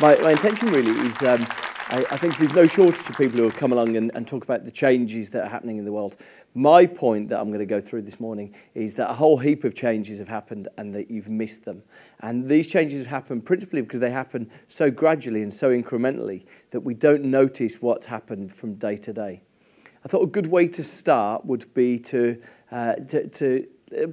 My intention really is, I think there's no shortage of people who will come along and talk about the changes that are happening in the world. My point that I'm going to go through this morning is that a whole heap of changes have happened and that you've missed them. And these changes have happened principally because they happen so gradually and so incrementally that we don't notice what's happened from day to day. I thought a good way to start would be to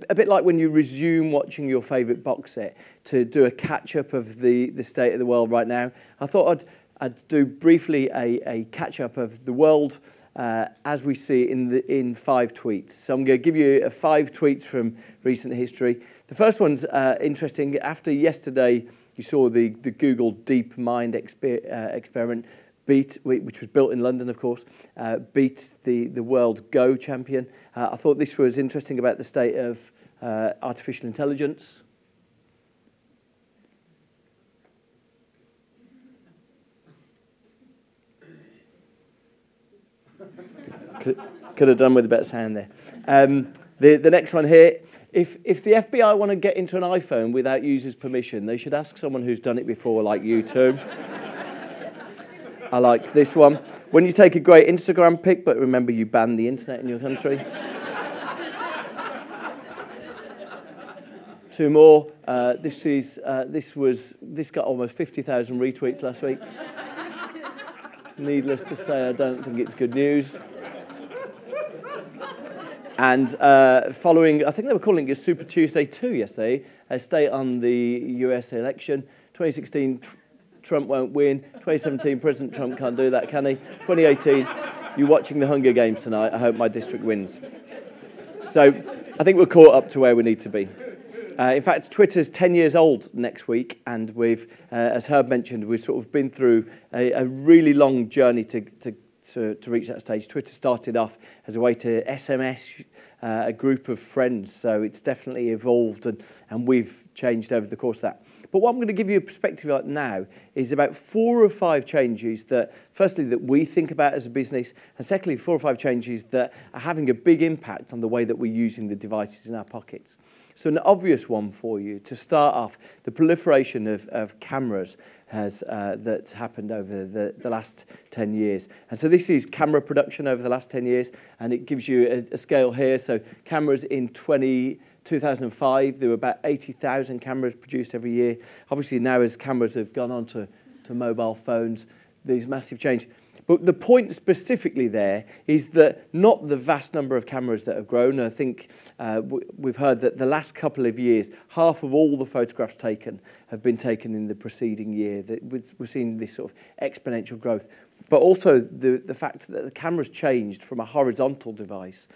a bit like when you resume watching your favourite box set, to do a catch-up of the state of the world right now. I thought I'd do briefly a catch-up of the world as we see it in 5 tweets. So I'm going to give you 5 tweets from recent history. The first one's interesting. After yesterday, you saw the Google Deep Mind experiment, which was built in London, of course, beat the world Go champion. I thought this was interesting about the state of artificial intelligence. Could have done with a better sound there. The next one here. If the FBI want to get into an iPhone without users' permission, they should ask someone who's done it before, like you two. I liked this one. When you take a great Instagram pic, but remember you banned the internet in your country. 2 more. This got almost 50,000 retweets last week. Needless to say, I don't think it's good news. And following, I think they were calling it Super Tuesday 2 yesterday, a state on the US election, 2016. Trump won't win. 2017, President Trump can't do that, can he? 2018, you're watching the Hunger Games tonight. I hope my district wins. So I think we're caught up to where we need to be. In fact, Twitter's 10 years old next week, and we've, as Herb mentioned, we've sort of been through a really long journey to reach that stage. Twitter started off as a way to SMS a group of friends, so it's definitely evolved, and we've changed over the course of that. But what I'm going to give you a perspective on now is about 4 or 5 changes that, firstly, that we think about as a business, and secondly, 4 or 5 changes that are having a big impact on the way that we're using the devices in our pockets. So an obvious one for you to start off, the proliferation of cameras that's happened over the last 10 years. And so this is camera production over the last 10 years, and it gives you a scale here. So cameras in 2005, there were about 80,000 cameras produced every year. Obviously now as cameras have gone on to mobile phones, there's massive change. But the point specifically there is that not the vast number of cameras that have grown. I think we've heard that the last couple of years, half of all the photographs taken have been taken in the preceding year. We're seeing this sort of exponential growth. But also the fact that the cameras changed from a horizontal device.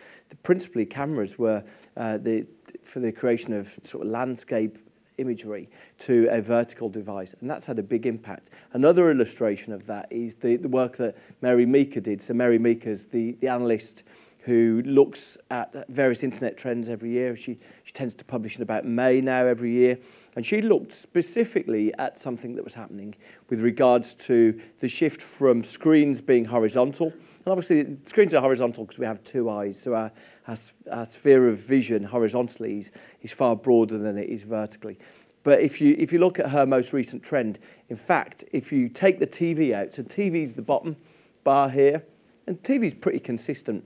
Principally, cameras were for the creation of sort of landscape imagery to a vertical device, and that's had a big impact. Another illustration of that is the work that Mary Meeker did. So Mary Meeker's the analyst who looks at various internet trends every year. She tends to publish in about May now every year. And she looked specifically at something that was happening with regards to the shift from screens being horizontal. And obviously, screens are horizontal because we have 2 eyes. So our sphere of vision horizontally is far broader than it is vertically. But if you look at her most recent trend, in fact, if you take the TV out, so TV's the bottom bar here, and TV's pretty consistent.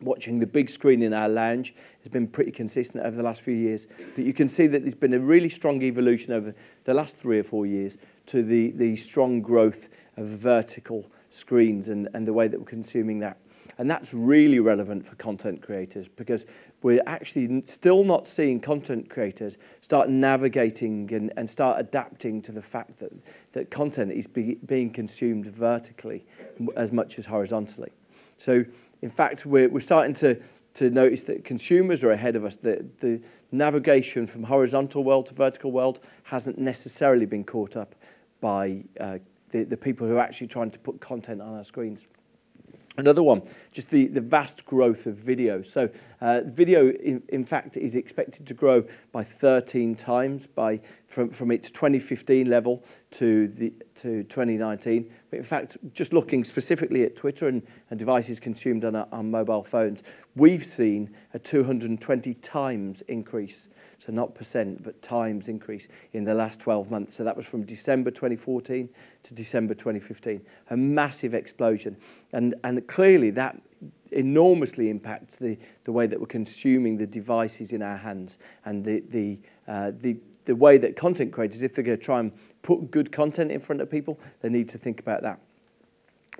Watching the big screen in our lounge has been pretty consistent over the last few years. But you can see that there's been a really strong evolution over the last 3 or 4 years to the strong growth of vertical screens and the way that we're consuming that. And that's really relevant for content creators because we're actually still not seeing content creators start navigating and start adapting to the fact that content is being consumed vertically as much as horizontally. So in fact, we're starting to notice that consumers are ahead of us, that the navigation from horizontal world to vertical world hasn't necessarily been caught up by the people who are actually trying to put content on our screens. Another one, just the vast growth of video. So video, in fact, is expected to grow by 13 times from its 2015 level to 2019. But in fact, just looking specifically at Twitter and devices consumed on our mobile phones, we've seen a 220 times increase. So not percent, but times increase in the last 12 months. So that was from December 2014 to December 2015. A massive explosion. And clearly that enormously impacts the way that we're consuming the devices in our hands and the way that content creators, if they're going to try and put good content in front of people, they need to think about that.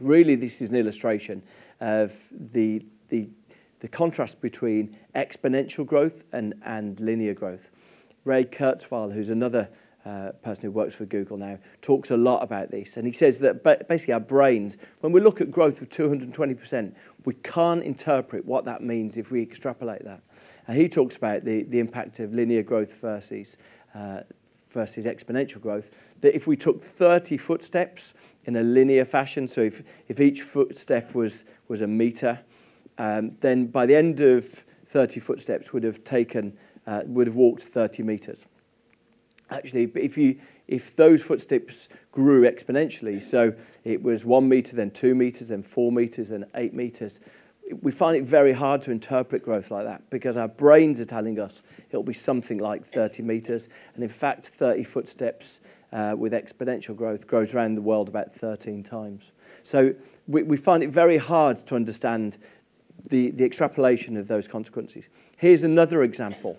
Really, this is an illustration of the contrast between exponential growth and linear growth. Ray Kurzweil, who's another person who works for Google now, talks a lot about this. And he says that basically our brains, when we look at growth of 220%, we can't interpret what that means if we extrapolate that. And he talks about the impact of linear growth versus exponential growth, that if we took 30 footsteps in a linear fashion, so if each footstep was a metre, then by the end of 30 footsteps would have walked 30 metres. Actually, if those footsteps grew exponentially, so it was 1 metre, then 2 metres, then 4 metres, then 8 metres, we find it very hard to interpret growth like that because our brains are telling us it'll be something like 30 metres, and in fact 30 footsteps with exponential growth grows around the world about 13 times. So we find it very hard to understand the extrapolation of those consequences. Here's another example.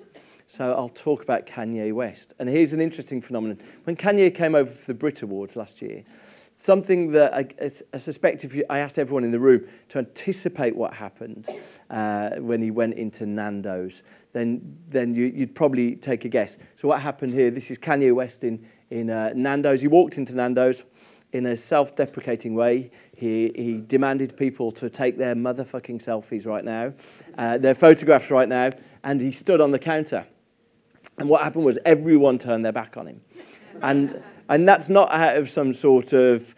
So I'll talk about Kanye West. And here's an interesting phenomenon. When Kanye came over for the Brit Awards last year, something that I suspect I asked everyone in the room to anticipate what happened when he went into Nando's, then you'd probably take a guess. So what happened here, this is Kanye West in Nando's. He walked into Nando's in a self-deprecating way. He demanded people to take their motherfucking selfies right now, their photographs right now, and he stood on the counter. And what happened was everyone turned their back on him. And that's not out of some sort of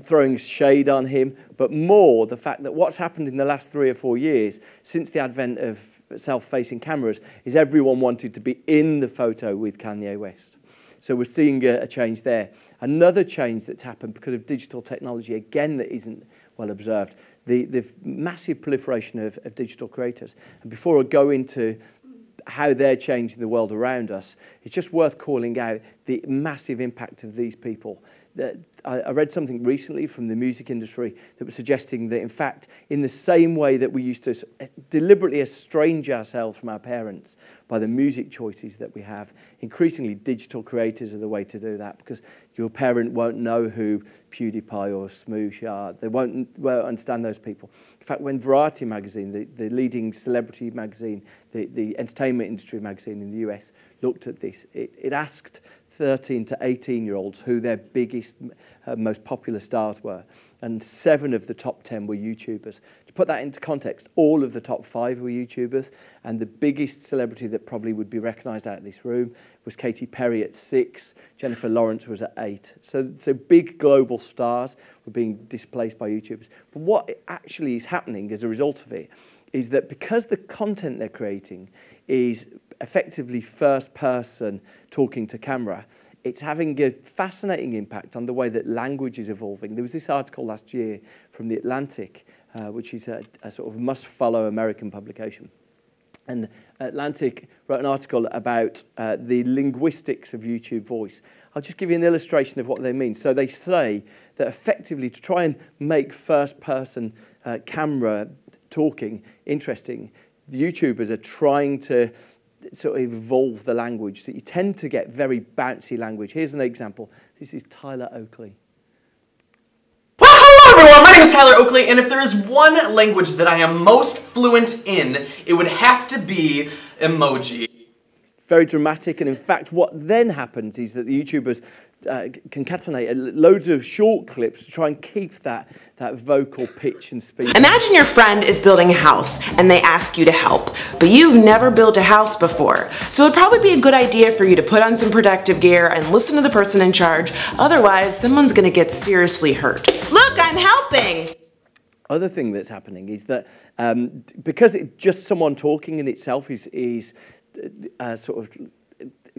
throwing shade on him, but more the fact that what's happened in the last 3 or 4 years since the advent of self-facing cameras is everyone wanted to be in the photo with Kanye West. So we're seeing a change there. Another change that's happened because of digital technology, again, that isn't well observed, the massive proliferation of digital creators. And before I go into how they're changing the world around us, it's just worth calling out the massive impact of these people. I read something recently from the music industry that was suggesting that, in fact, in the same way that we used to deliberately estrange ourselves from our parents by the music choices that we have, increasingly digital creators are the way to do that, because your parent won't know who PewDiePie or Smoosh are. They won't understand those people. In fact, when Variety magazine, the leading celebrity magazine, the entertainment industry magazine in the US, looked at this, it asked 13 to 18-year-olds who their biggest, most popular stars were, and 7 of the top 10 were YouTubers. To put that into context, all of the top 5 were YouTubers, and the biggest celebrity that probably would be recognised out of this room was Katy Perry at 6, Jennifer Lawrence was at 8. So big global stars were being displaced by YouTubers. But what actually is happening as a result of it is that because the content they're creating is effectively first person talking to camera, it's having a fascinating impact on the way that language is evolving. There was this article last year from The Atlantic, which is a sort of must-follow American publication. And Atlantic wrote an article about the linguistics of YouTube voice. I'll just give you an illustration of what they mean. So they say that effectively to try and make first person camera talking interesting, the YouTubers are trying to sort of evolve the language, so you tend to get very bouncy language. Here's an example. This is Tyler Oakley. Well, hello everyone, my name is Tyler Oakley, and if there is one language that I am most fluent in, it would have to be emoji. Very dramatic, and in fact what then happens is that the YouTubers concatenate loads of short clips to try and keep that vocal pitch and speed. Imagine your friend is building a house and they ask you to help, but you've never built a house before. So it'd probably be a good idea for you to put on some protective gear and listen to the person in charge, otherwise someone's gonna get seriously hurt. Look, I'm helping! Other thing that's happening is that because it's just someone talking in itself is sort of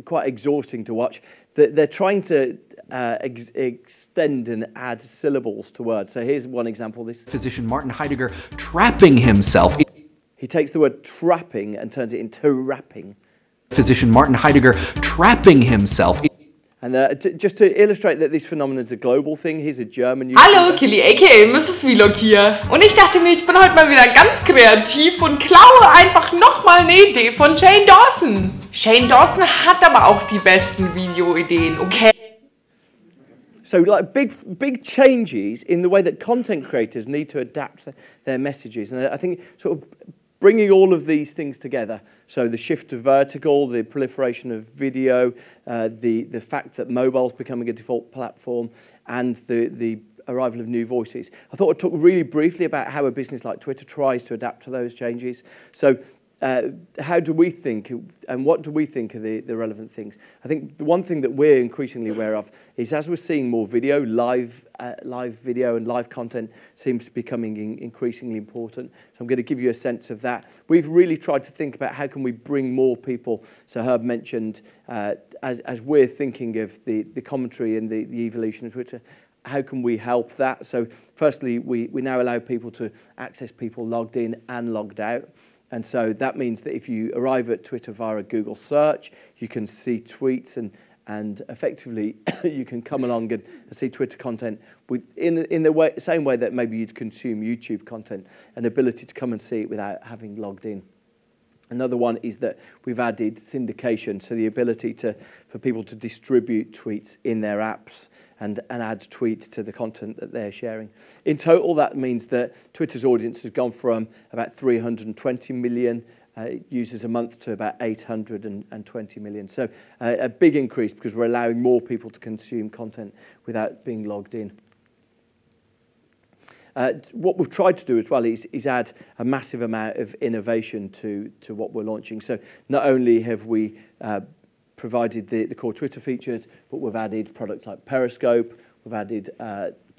quite exhausting to watch. They're trying to extend and add syllables to words. So here's one example. This physician Martin Heidegger trapping himself. He takes the word trapping and turns it into rapping. Physician Martin Heidegger trapping himself. And just to illustrate that this phenomenon is a global thing, here's a German YouTuber. Hallo, Kelly aka Mrs. Vlog hier. Und ich dachte mir, ich bin heute mal wieder ganz kreativ und klaue einfach nochmal eine Idee von Shane Dawson. Shane Dawson hat aber auch die besten Videoideen, okay? So like big changes in the way that content creators need to adapt their messages. And I think sort of bringing all of these things together, so the shift to vertical, the proliferation of video, the fact that mobile's becoming a default platform, and the arrival of new voices. I thought I'd talk really briefly about how a business like Twitter tries to adapt to those changes. So how do we think, and what do we think are the relevant things? I think the one thing that we're increasingly aware of is as we're seeing more video, live video and live content seems to be becoming increasingly important. So I'm going to give you a sense of that. We've really tried to think about how can we bring more people. So Herb mentioned, as we're thinking of the commentary and the evolution of Twitter, how can we help that? So firstly, we now allow people to access people logged in and logged out. And so that means that if you arrive at Twitter via a Google search, you can see tweets and effectively you can come along and see Twitter content in the way, same way that maybe you'd consume YouTube content, an ability to come and see it without having logged in. Another one is that we've added syndication, so the ability for people to distribute tweets in their apps and add tweets to the content that they're sharing. In total, that means that Twitter's audience has gone from about 320 million users a month to about 820 million. So a big increase because we're allowing more people to consume content without being logged in. What we've tried to do as well is add a massive amount of innovation to what we're launching. So not only have we provided the core Twitter features, but we've added products like Periscope, we've added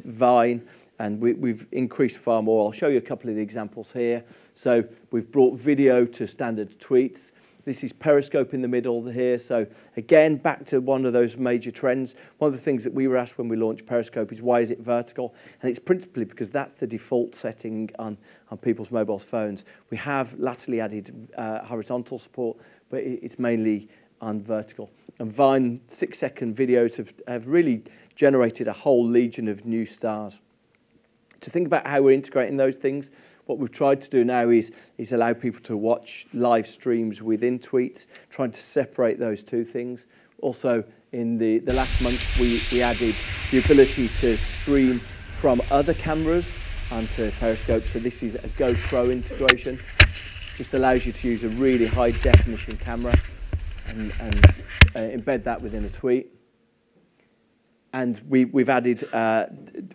Vine, and we've increased far more. I'll show you a couple of the examples here. So we've brought video to standard tweets. This is Periscope in the middle here. So again, back to one of those major trends. One of the things that we were asked when we launched Periscope is why is it vertical? And it's principally because that's the default setting on people's mobile phones. We have latterly added horizontal support, but it's mainly on vertical. And Vine 6-second videos have really generated a whole legion of new stars. To think about how we're integrating those things, what we've tried to do now is allow people to watch live streams within tweets, trying to separate those two things. Also, in the last month, we added the ability to stream from other cameras onto Periscope. So this is a GoPro integration. Just allows you to use a really high definition camera and embed that within a tweet. And we've added,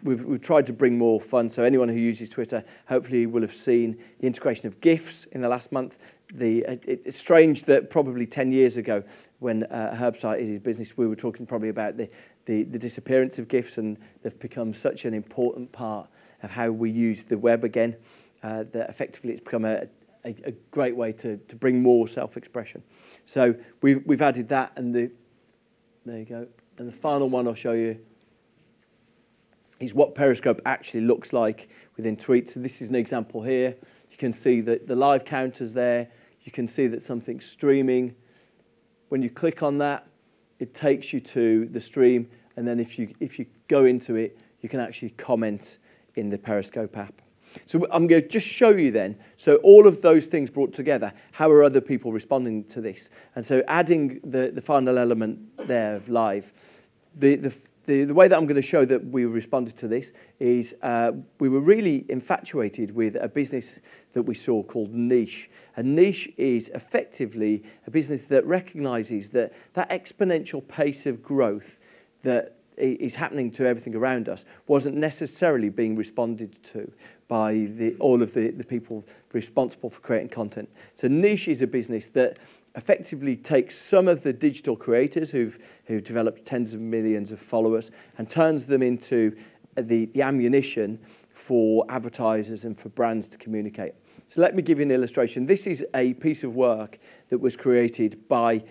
we've tried to bring more fun. So anyone who uses Twitter hopefully will have seen the integration of GIFs in the last month. It's strange that probably 10 years ago when Herb started his business, we were talking probably about the disappearance of GIFs, and they've become such an important part of how we use the web again, that effectively it's become a great way to bring more self-expression. So we've added that, and there you go. And the final one I'll show you is what Periscope actually looks like within tweets. So this is an example here. You can see that the live counter's there. You can see that something's streaming. When you click on that, it takes you to the stream. And then if you go into it, you can actually comment in the Periscope app. So I'm going to just show you then, so all of those things brought together, how are other people responding to this? And so adding the final element there of live, the way that I'm going to show that we responded to this is we were really infatuated with a business that we saw called Niche. And Niche is effectively a business that recognises that exponential pace of growth that is happening to everything around us wasn't necessarily being responded to by all of the people responsible for creating content. So Niche is a business that effectively takes some of the digital creators who've developed tens of millions of followers and turns them into the ammunition for advertisers and for brands to communicate. So let me give you an illustration. This is a piece of work that was created by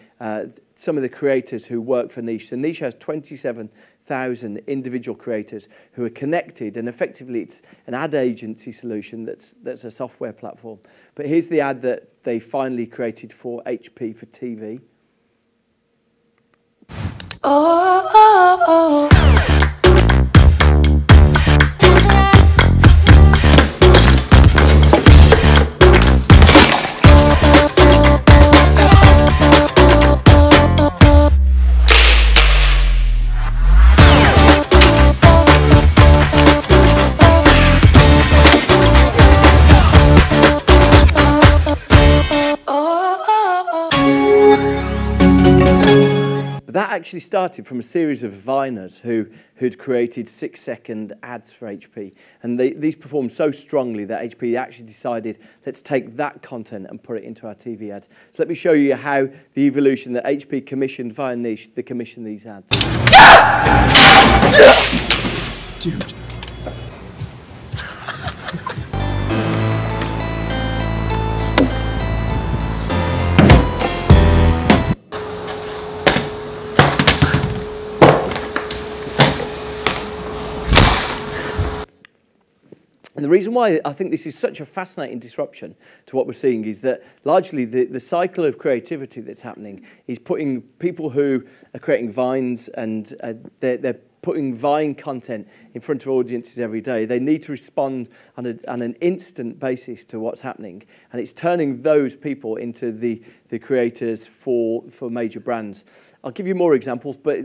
some of the creators who work for Niche. So Niche has 27,000 individual creators who are connected, and effectively it's an ad agency solution that's a software platform. But here's the ad that they finally created for HP for TV. Oh, oh, oh. Actually started from a series of Viners who'd created 6-second ads for HP, and these performed so strongly that HP actually decided, let's take that content and put it into our TV ads. So let me show you how the evolution that HP commissioned via Niche, they commissioned these ads. Dude. And the reason why I think this is such a fascinating disruption to what we're seeing is that largely the cycle of creativity that's happening is putting people who are creating Vines and they're putting Vine content in front of audiences every day. They need to respond on an instant basis to what's happening. And it's turning those people into the creators for major brands. I'll give you more examples, but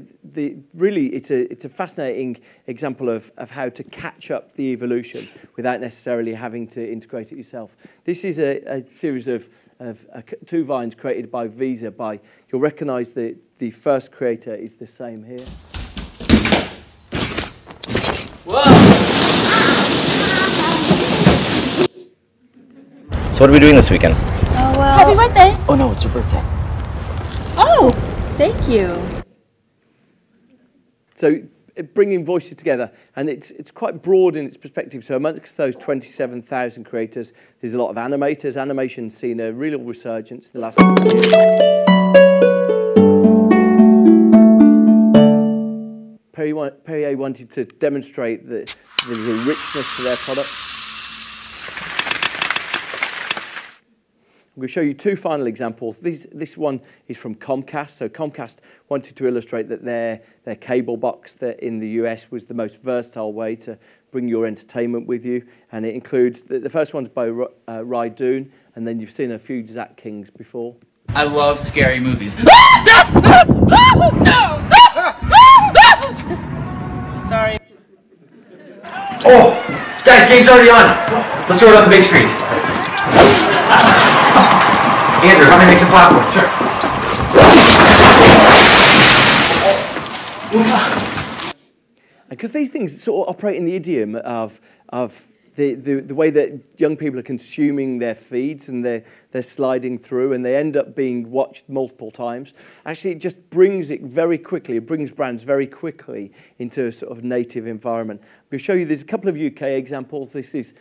really it's a fascinating example of how to catch up the evolution without necessarily having to integrate it yourself. This is a series of two Vines created by Visa. You'll recognize the first creator is the same here. Whoa. So what are we doing this weekend? Oh, well. Happy birthday! Oh no, it's your birthday. Oh, thank you. So bringing voices together, and it's quite broad in its perspective. So amongst those 27,000 creators, there's a lot of animators. Animation's seen a real resurgence in the last couple of years. Perrier wanted to demonstrate that there was a richness to their product. I'm going to show you two final examples. This one is from Comcast. So Comcast wanted to illustrate that their cable box that in the US was the most versatile way to bring your entertainment with you. And it includes, the first one's by Rai Dune, and then you've seen a few Zach Kings before. I love scary movies. No! Sorry. Oh! Guys, game's already on! Let's throw it on the big screen. Andrew, I'm gonna make some popcorn. Sure. Because these things sort of operate in the idiom of the way that young people are consuming their feeds, and they're sliding through, and they end up being watched multiple times. Actually, it just brings it very quickly. It brings brands very quickly into a sort of native environment. I'm going to show you, there's a couple of UK examples. This is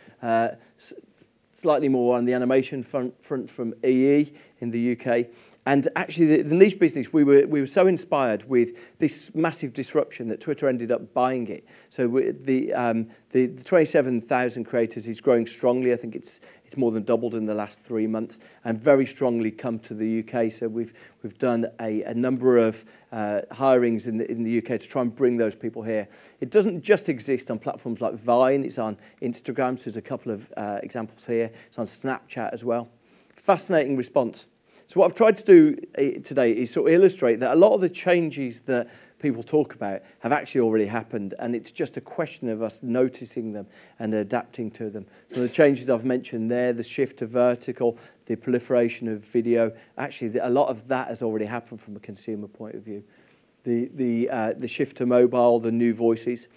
slightly more on the animation front from EE in the UK. And actually, the Niche business, we were so inspired with this massive disruption that Twitter ended up buying it. So the 27,000 creators is growing strongly. I think it's more than doubled in the last 3 months, and very strongly come to the UK. So we've done a number of hirings in the UK to try and bring those people here. It doesn't just exist on platforms like Vine. It's on Instagram. So there's a couple of examples here. It's on Snapchat as well. Fascinating response. So what I've tried to do today is sort of illustrate that a lot of the changes that people talk about have actually already happened, and it's just a question of us noticing them and adapting to them. So the changes I've mentioned there, the shift to vertical, the proliferation of video, actually a lot of that has already happened from a consumer point of view. The shift to mobile, the new voices.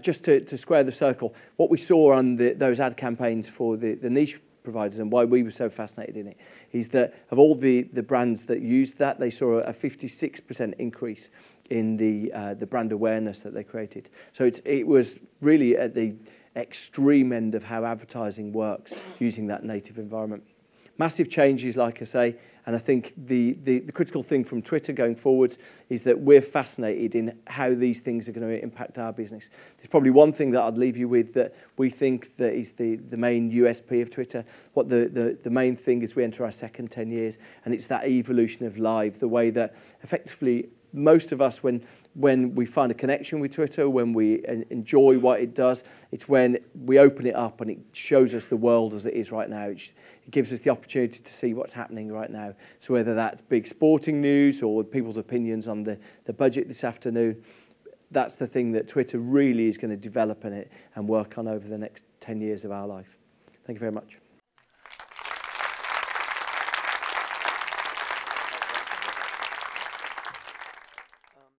Just to square the circle, what we saw on those ad campaigns for the Niche providers, and why we were so fascinated in it, is that of all the brands that used that, they saw a 56% increase in the brand awareness that they created. So it was really at the extreme end of how advertising works using that native environment. Massive changes, like I say, and I think the critical thing from Twitter going forwards is that we're fascinated in how these things are going to impact our business. There's probably one thing that I'd leave you with that we think that is the main USP of Twitter, what the main thing is we enter our second 10 years, and it's that evolution of live, the way that effectively most of us, when we find a connection with Twitter, when we enjoy what it does, it's when we open it up and it shows us the world as it is right now. It gives us the opportunity to see what's happening right now. So whether that's big sporting news or people's opinions on the budget this afternoon, that's the thing that Twitter really is going to develop in it and work on over the next 10 years of our life. Thank you very much.